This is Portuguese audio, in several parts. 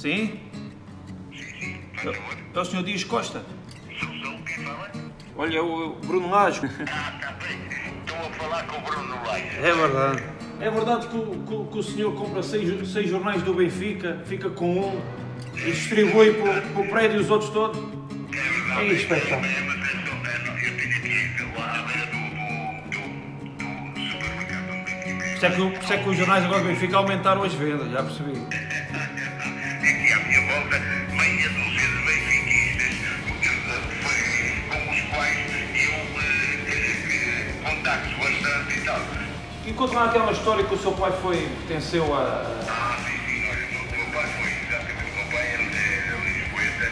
Sim? Sim. É o senhor Dias Costa? Sou quem fala? Olha, o Bruno Lage. Ah, está bem. Estou a falar com o Bruno Lage. É verdade. É verdade que o senhor compra seis jornais do Benfica, fica com um e distribui para o prédio e os outros todos? É espetáculo. Por isso é que os jornais agora do Benfica aumentaram as vendas, já percebi. Aqui à minha volta, meia dúzia de benfiquistas, com os quais eu contacto bastante e tal. E conta lá aquela história que o seu pai pertenceu a... Ah, sim, olha, o meu pai foi exatamente, o meu pai era lisboeta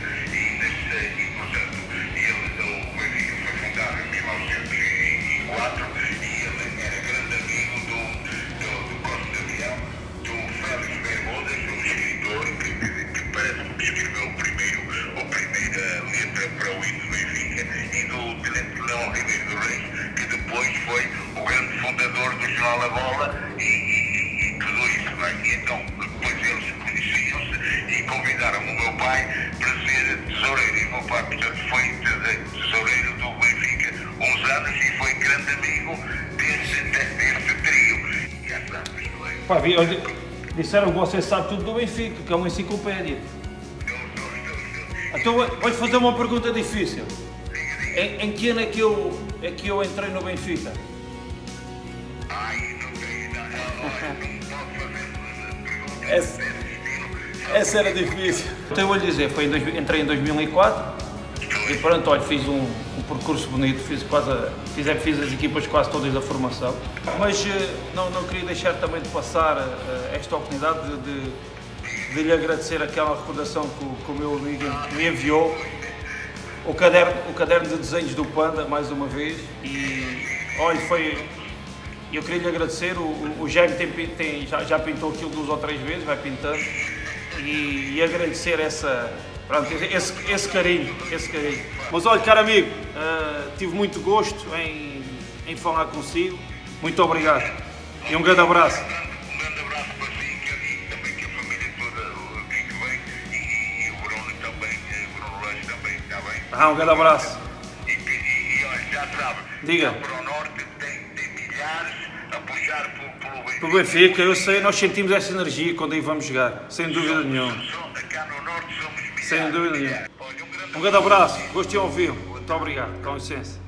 e, portanto, o Benfica foi fundado em 1904 e ele era grande amigo do Leão, do Félix Bermudas, um escritor que parece-me que escreveu a primeira letra para o hino do Benfica, e do Leão Ribeiro do Rei, que depois foi o grande fundador do João a Bola e tudo isso, não é? E então depois eles conheciam-se e convidaram o meu pai para ser tesoureiro, e o meu pai, portanto, foi tesoureiro do Benfica uns anos e foi grande amigo deste trio. Pá, disseram que você sabe tudo do Benfica, que é uma enciclopédia. Então, vou-lhe fazer uma pergunta difícil. Em que ano é que eu entrei no Benfica? Ai, não sei, não pode fazer pergunta. Essa era difícil. Então, eu vou-lhe dizer, entrei em 2004 e pronto, olha, fiz um percurso bonito, fiz as equipas quase todas da formação. Mas não queria deixar também de passar esta oportunidade de lhe agradecer aquela recordação que o meu amigo me enviou, o caderno de desenhos do Panda, mais uma vez. E olha, eu queria lhe agradecer, o Jaime já pintou aquilo 2 ou 3 vezes, vai pintando, e agradecer pronto, esse carinho. Mas olha, caro amigo, tive muito gosto em falar consigo. Muito obrigado e um grande abraço. Ah, um grande abraço. E olha, já sabe, diga. Para o norte tem milhares a puxar pelo Benfica. Pelo Benfica, eu sei, nós sentimos essa energia quando aí vamos jogar, sem dúvida nenhuma. Cá no norte somos milhares. Sem dúvida nenhuma. Um grande abraço, gosto de ouvi-lo. Muito obrigado, com licença.